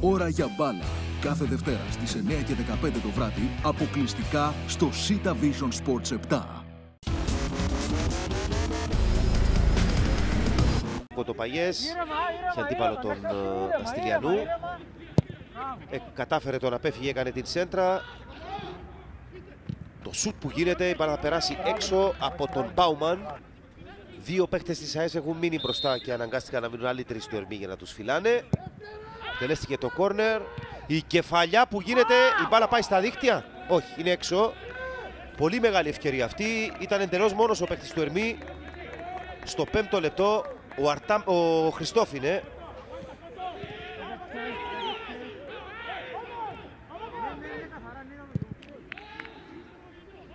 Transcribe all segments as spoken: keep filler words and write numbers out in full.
Ώρα για μπάλα. Κάθε Δευτέρα στις εννιά και δεκαπέντε το βράδυ, αποκλειστικά στο Cita Vision Sports επτά. Κοτοπαγιές, σε αντίπαλο τον Στυλιανού. Ε, κατάφερε τον απέφυγε, έκανε την σέντρα. Το σουτ που γίνεται, η μπάλα θα περάσει έξω από τον Πάουμαν. Δύο παίχτες της ΑΕΣ έχουν μείνει μπροστά και αναγκάστηκαν να μείνουν άλλοι τρεις του Ερμή για να τους φυλάνε. Τελέστηκε το κόρνερ. Η κεφαλιά που γίνεται, η μπάλα πάει στα δίχτυα. Όχι, είναι έξω. Πολύ μεγάλη ευκαιρία αυτή. Ήταν εντελώς μόνος ο παίχτης του Ερμή. Στο πέμπτο λεπτό ο, Αρτάμ, ο Χριστόφινε.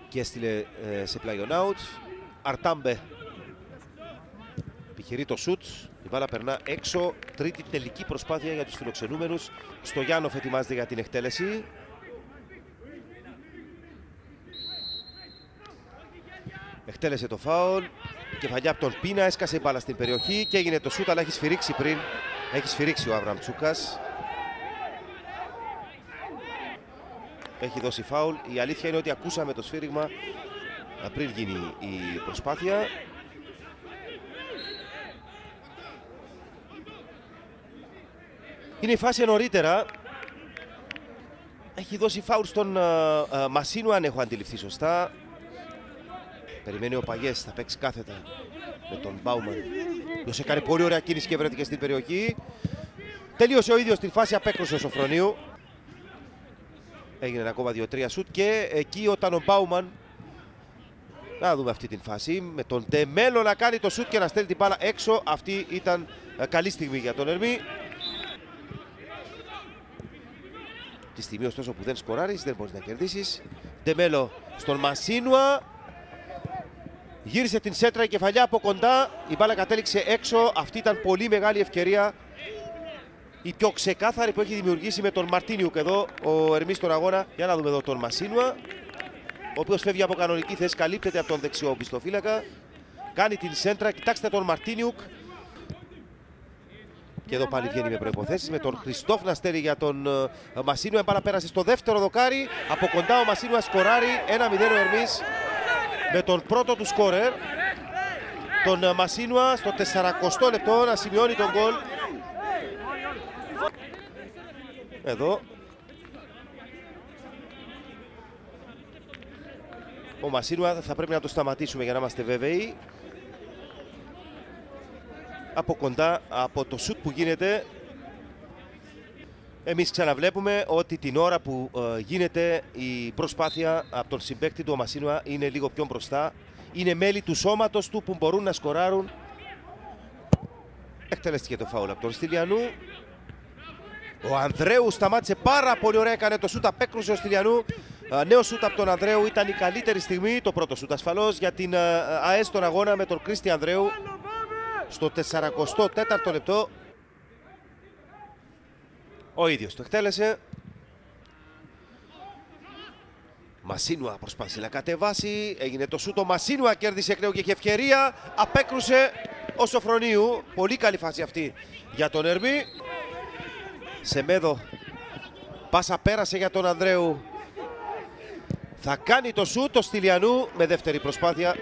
Και έστειλε ε, σε πλάγιον out. Αρτάμπε επιχειρεί το σουτ. Η μπάλα περνά έξω. Τρίτη τελική προσπάθεια για τους φιλοξενούμενους. Στο Γιάννοφ ετοιμάζεται για την εκτέλεση. Εκτέλεσε το φάουλ. Κεφαλιά από τον Πίνα. Έσκασε η μπάλα στην περιοχή και έγινε το σουτ, αλλά έχει σφυρίξει πριν. Έχει σφυρίξει ο Αβραμτσούκας. Έχει δώσει φάουλ. Η αλήθεια είναι ότι ακούσαμε το σφύριγμα πριν γίνει η προσπάθεια. Είναι η φάση νωρίτερα. Έχει δώσει φάουλ στον uh, uh, Μασίνουα, αν έχω αντιληφθεί σωστά. Περιμένει ο Παγιές, θα παίξει κάθετα με τον Μπάουμαν. Ποιος έκανε πολύ ωραία κίνηση και βρέθηκε στην περιοχή. Τελείωσε ο ίδιος την φάση, απέκρουσε ο Σοφρονίου. Έγινε ακόμα δύο τρία σουτ και εκεί όταν ο Μπάουμαν... Να δούμε αυτή την φάση, με τον Ντεμέλο να κάνει το σουτ και να στέλνει την μπάλα έξω. Αυτή ήταν καλή στιγμή για τον Ερμή. Τη στιγμή ωστόσο που δεν σκοράρεις, δεν μπορείς να κερδίσεις. Ντεμέλο στον Μασίνουα. Γύρισε την σέντρα, η κεφαλιά από κοντά. Η μπάλα κατέληξε έξω. Αυτή ήταν πολύ μεγάλη ευκαιρία. Η πιο ξεκάθαρη που έχει δημιουργήσει με τον Μαρτίνιουκ εδώ ο Ερμής στον αγώνα. Για να δούμε εδώ τον Μασίνουα, ο οποίος φεύγει από κανονική θέση, καλύπτεται από τον δεξιό πιστοφύλακα. Κάνει την σέντρα, κοιτάξτε τον Μαρτίνιουκ. Και εδώ πάλι βγαίνει με προϋποθέσεις, με τον Χριστόφνα στέλνει για τον Μασίνουα. Η μπάλα πέρασε στο δεύτερο δοκάρι. Από κοντά ο Μασίνουα σκοράρει. ένα μηδέν ο Ερμής με τον πρώτο του σκόρερ, τον Μασίνουα, στο σαράντα λεπτό να σημειώνει τον γκολ. Εδώ ο Μασίνουα θα πρέπει να το σταματήσουμε για να είμαστε βέβαιοι. Από κοντά, από το σουτ που γίνεται. Εμείς ξαναβλέπουμε ότι την ώρα που ε, γίνεται η προσπάθεια από τον συμπαίκτη του, ο Μασίνουα είναι λίγο πιο μπροστά. Είναι μέλη του σώματος του που μπορούν να σκοράρουν. Εκτελέστηκε το φάουλ από τον Στυλιανού. Ο Ανδρέου σταμάτησε πάρα πολύ ωραία, έκανε το σούτ, απέκρουσε ο Στυλιανού. Νέο σούτ από τον Ανδρέου, ήταν η καλύτερη στιγμή, το πρώτο σούτ ασφαλώς για την ΑΕΣ στον αγώνα με τον Κρίστη Ανδρέου στο σαράντα τέσσερα λεπτό. Ο ίδιος το εκτέλεσε. Μασίνουα προσπάθησε να κατεβάσει, έγινε το σούτ, ο Μασίνουα κέρδισε εκ νέου και είχε ευκαιρία, απέκρουσε ο Σοφρονίου. Πολύ καλή φάση αυτή για τον Ερμή. Σεμέδο, πάσα πέρασε για τον Ανδρέου. Θα κάνει το σούτ, το Στυλιανού με δεύτερη προσπάθεια.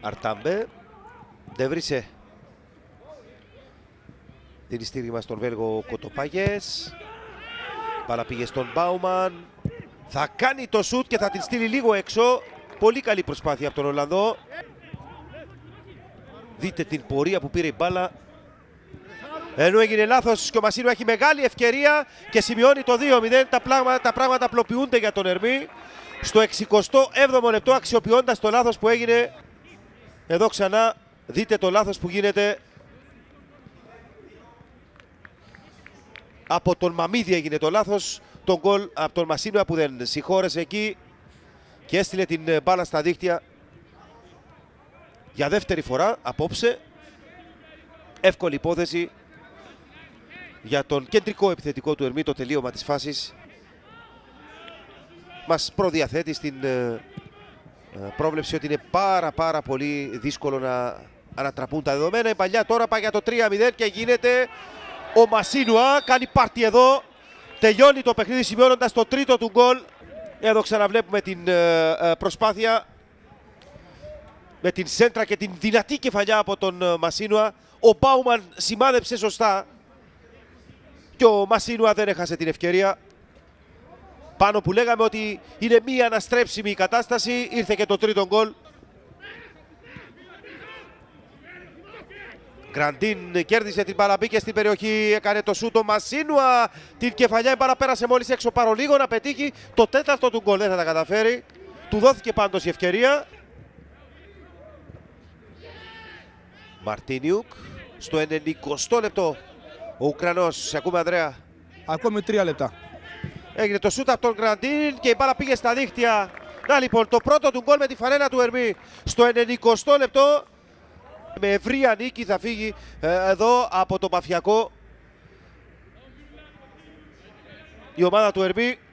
Αρτάμπε, Ντεβρίσε. Δίνει στήριγμα στον Βέλγο Κοτοπάγιες. Μπάλα πήγε στον Μπάουμαν. Θα κάνει το σούτ και θα την στείλει λίγο έξω. Πολύ καλή προσπάθεια από τον Ολλανδό. Δείτε την πορεία που πήρε η μπάλα. Ενώ έγινε λάθος και ο Μασίνου έχει μεγάλη ευκαιρία και σημειώνει το δύο μηδέν. Τα πράγματα, τα πράγματα απλοποιούνται για τον Ερμή. Στο εξηκοστό έβδομο λεπτό, αξιοποιώντας το λάθος που έγινε. Εδώ ξανά δείτε το λάθος που γίνεται. Από τον Μαμίδη έγινε το λάθος. Τον γκολ από τον Μασίνου που δεν συγχώρεσε εκεί και έστειλε την μπάλα στα δίχτυα. Για δεύτερη φορά απόψε, εύκολη υπόθεση για τον κεντρικό επιθετικό του Ερμή, το τελείωμα της φάσης. Μας προδιαθέτει στην ε, πρόβλεψη ότι είναι πάρα πάρα πολύ δύσκολο να ανατραπούν τα δεδομένα. Η Παλιά τώρα πάει για το τρία μηδέν και γίνεται ο Μασίνουα. Κάνει πάρτι εδώ. Τελειώνει το παιχνίδι σημειώνοντας το τρίτο του γκολ. Εδώ ξαναβλέπουμε την προσπάθεια με την σέντρα και την δυνατή κεφαλιά από τον Μασίνουα. Ο Μπάουμαν σημάδεψε σωστά και ο Μασίνουα δεν έχασε την ευκαιρία. Πάνω που λέγαμε ότι είναι μία αναστρέψιμη η κατάσταση, ήρθε και το τρίτο γκολ. Γκραντίν κέρδισε την μπάλα, μπήκε στην περιοχή, έκανε το σούτο Μασίνουα. Την κεφαλιά η μπάλα πέρασε μόλις έξω, παρολίγο λίγο να πετύχει το τέταρτο του γκολ. Δεν θα τα καταφέρει, του δόθηκε πάντως η ευκαιρία. Μαρτίνιουκ στο ενενηκοστό λεπτό. Ο Ουκρανός, σε ακούμε Ανδρέα. Ακόμη τρία λεπτά. Έγινε το σούτ από τον Γκραντίν και η μπάλα πήγε στα δίχτυα. Να λοιπόν το πρώτο του γκολ με τη φανέλα του Ερμή στο ενενηκοστό λεπτό. Με ευρία νίκη θα φύγει ε, εδώ από το Παφιακό η ομάδα του Ερμή.